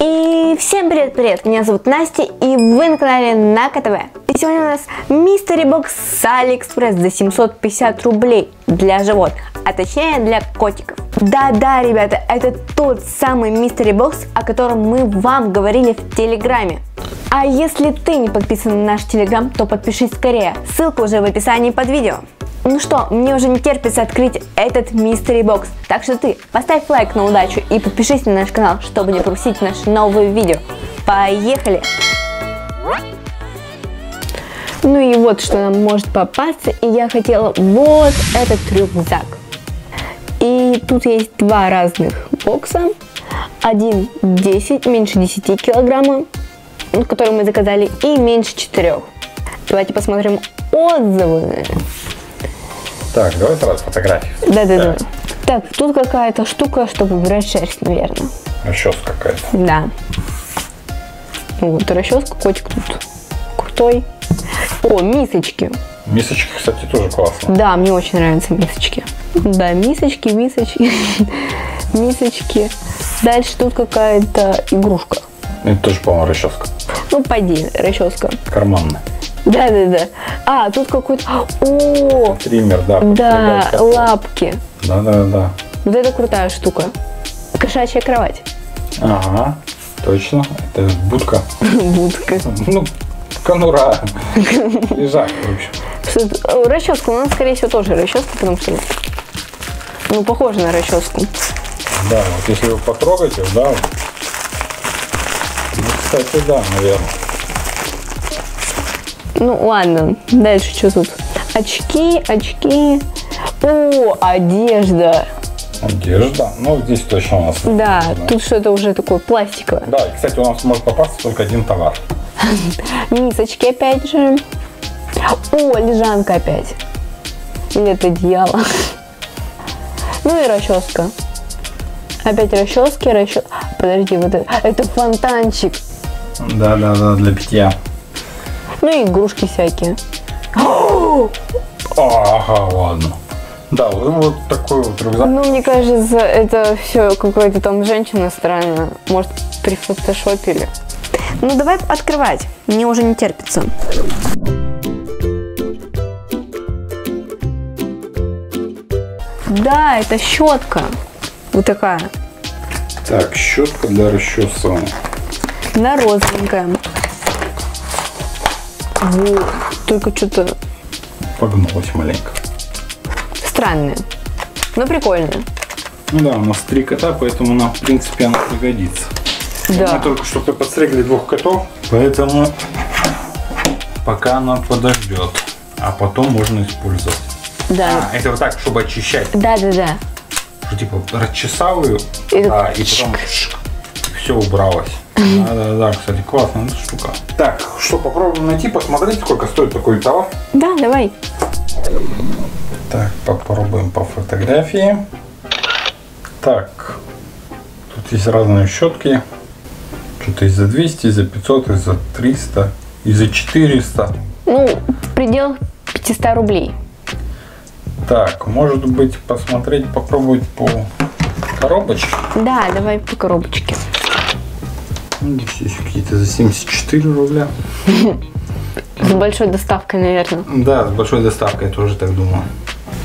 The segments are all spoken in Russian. И всем привет-привет, меня зовут Настя, и вы на канале Naka TV. И сегодня у нас Mystery Box с AliExpress за 750 рублей для животных, а точнее для котиков. Да-да, ребята, это тот самый Mystery Box, о котором мы вам говорили в Телеграме. А если ты не подписан на наш Телеграм, то подпишись скорее, ссылка уже в описании под видео. Ну что, мне уже не терпится открыть этот Mystery Box, так что ты поставь лайк на удачу и подпишись на наш канал, чтобы не пропустить наши новые видео. Поехали! Ну и вот что нам может попасться, и я хотела вот этот рюкзак. И тут есть два разных бокса, один 10, меньше 10 килограмма, который мы заказали, и меньше 4. Давайте посмотрим отзывы. Так, давай сразу фотографии. Да. Так, тут какая-то штука, чтобы убирать шерсть, наверное. Расческа какая-то. Да. Вот расческа, котик тут крутой. О, мисочки. Мисочки, кстати, тоже классно. Да, мне очень нравятся мисочки. Да, мисочки. Дальше тут какая-то игрушка. Это тоже, по-моему, расческа. Ну, пойди, расческа. Карманная. Да. А, тут какой-то... О! Триммер, да. Да, лапки. Да. Вот это крутая штука. Кошачья кровать. Ага, точно. Это будка. Будка. Ну, конура. Лежак, в общем. Расческу, у нас, скорее всего, тоже расческа, потому что... Ну, похоже на расческу. Да, вот если вы потрогаете, да. Ну, кстати, да, наверное. Ну ладно, дальше что тут? Очки. О, одежда. Одежда? Ну, здесь точно у нас. Да, тут что-то уже такое пластиковое. Да, и, кстати, у нас может попасться только один товар. Мисочки опять же. О, лежанка опять. Или это одеяло. Ну и расческа. Опять расчески, расческа. Подожди, вот это фонтанчик. Да, для питья. Ну и игрушки всякие. Ага, ладно. Да, вот такой вот рюкзак. Ну, мне кажется, это все какая-то там женщина странная. Может, прифотошопили. Ну, давай открывать. Мне уже не терпится. Да, это щетка. Вот такая. Так, щетка для расчесывания. Она розовенькая. Вот. Только что-то погнулось маленько. Странное, но прикольное. Ну да, у нас 3 кота, поэтому нам, в принципе, она пригодится. Да. Мы только что подстригли 2 котов, поэтому пока она подождет, а потом можно использовать. Да. А, это вот так, чтобы очищать. Да. Что, типа, расчесал ее, да, и потом все убралось. Да, кстати, классная штука. Так, что, попробуем найти, посмотреть, сколько стоит такой товар? Да, давай. Так, попробуем по фотографии. Так, тут есть разные щетки. Что-то и за 200, и за 500, и за 300, и за 400. Ну, в пределах 500 рублей. Так, может быть, посмотреть, попробовать по коробочке? Да, давай по коробочке. Здесь еще какие-то за 74 рубля. С большой доставкой, наверное. Да, с большой доставкой, я тоже так думаю.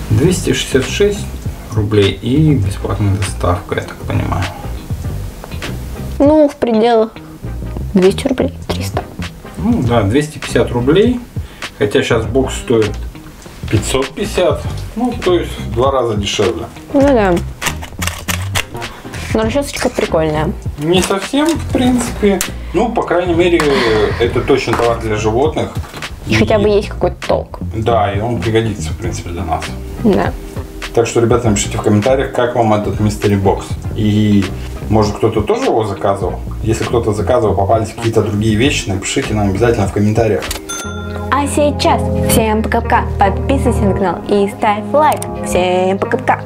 266 рублей и бесплатная доставка, я так понимаю. Ну, в пределах 200 рублей, 300. Ну да, 250 рублей. Хотя сейчас бокс стоит 550. Ну, то есть в 2 раза дешевле. Ну да. Но расчесочка прикольная. Не совсем, в принципе. Ну, по крайней мере, это точно товар для животных. Хотя бы есть какой-то толк. Да, и он пригодится, в принципе, для нас. Да. Так что, ребята, напишите в комментариях, как вам этот Mystery Box. И, может, кто-то тоже его заказывал? Если кто-то заказывал, попались какие-то другие вещи, напишите нам обязательно в комментариях. А сейчас всем пока-пока. Подписывайся на канал и ставь лайк. Всем пока-пока.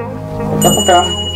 Пока-пока.